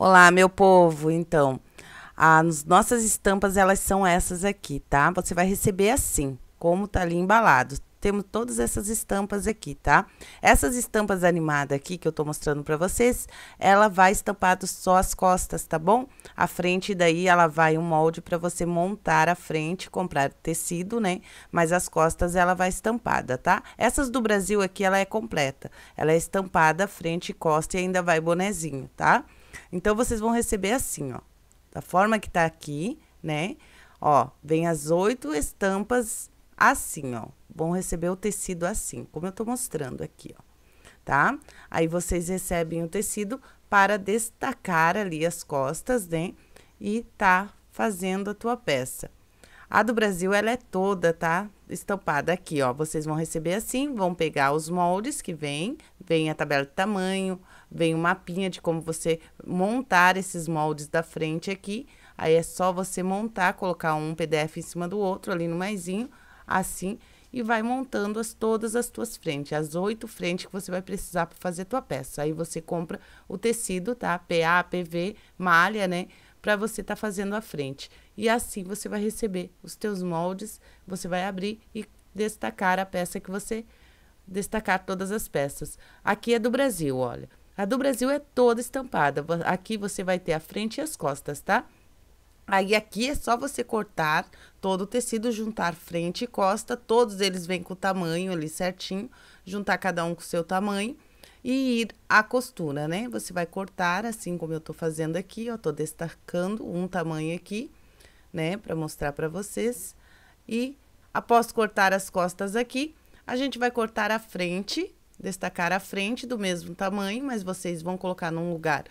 Olá, meu povo. Então, as nossas estampas, elas são essas aqui, tá? Você vai receber assim, como tá ali embalado. Temos todas essas estampas aqui, tá? Essas estampas animadas aqui que eu tô mostrando pra vocês, ela vai estampado só as costas, tá bom? A frente daí, ela vai um molde pra você montar a frente, comprar tecido, né? Mas as costas, ela vai estampada, tá? Essas do Brasil aqui, ela é completa. Ela é estampada, frente e costa e ainda vai bonezinho, tá? Então, vocês vão receber assim, ó, da forma que tá aqui, né? Ó, vem as 8 estampas assim, ó. Vão receber o tecido assim, como eu tô mostrando aqui, ó, tá? Aí, vocês recebem o tecido para destacar ali as costas, né? E tá fazendo a tua peça. A do Brasil, ela é toda, tá? Estampada aqui, ó. Vocês vão receber assim, vão pegar os moldes que vem a tabela de tamanho, vem um mapinha de como você montar esses moldes da frente aqui. Aí é só você montar, colocar um PDF em cima do outro ali no maisinho, assim, e vai montando todas as tuas frentes, as 8 frentes que você vai precisar para fazer a tua peça. Aí você compra o tecido, tá? PA, PV, malha, né? Para você tá fazendo a frente. E assim você vai receber os teus moldes, você vai abrir e destacar a peça que você... Destacar todas as peças. Aqui é do Brasil, olha. A do Brasil é toda estampada. Aqui você vai ter a frente e as costas, tá? Aí aqui é só você cortar todo o tecido, juntar frente e costa. Todos eles vêm com o tamanho ali certinho. Juntar cada um com o seu tamanho. E ir à costura, né? Você vai cortar assim como eu tô fazendo aqui, ó. Tô destacando um tamanho aqui, né? Pra mostrar pra vocês. E após cortar as costas aqui, a gente vai cortar a frente, destacar a frente do mesmo tamanho, mas vocês vão colocar num lugar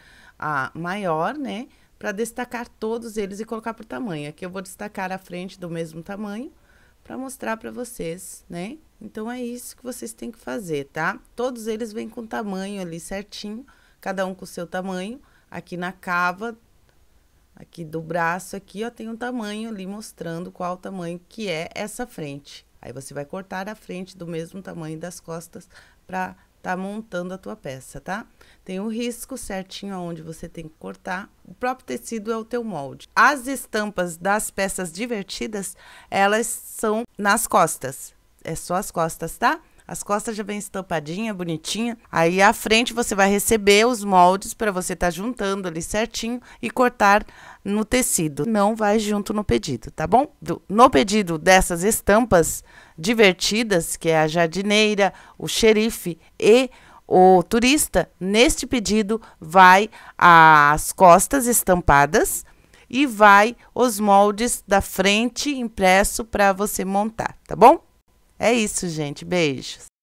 maior, né? Pra destacar todos eles e colocar por tamanho. Aqui eu vou destacar a frente do mesmo tamanho pra mostrar pra vocês, né? Então, é isso que vocês têm que fazer, tá? Todos eles vêm com tamanho ali certinho, cada um com o seu tamanho. Aqui na cava, aqui do braço, aqui, ó, tem um tamanho ali mostrando qual o tamanho que é essa frente. Aí, você vai cortar a frente do mesmo tamanho das costas pra tá montando a tua peça, tá? Tem o risco certinho aonde você tem que cortar. O próprio tecido é o teu molde. As estampas das peças divertidas, elas são nas costas. É só as costas, tá? As costas já vem estampadinha, bonitinha. Aí, à frente, você vai receber os moldes para você tá juntando ali certinho e cortar no tecido. Não vai junto no pedido, tá bom? No pedido dessas estampas divertidas, que é a jardineira, o xerife e o turista, neste pedido vai as costas estampadas e vai os moldes da frente impresso para você montar, tá bom? É isso, gente. Beijos.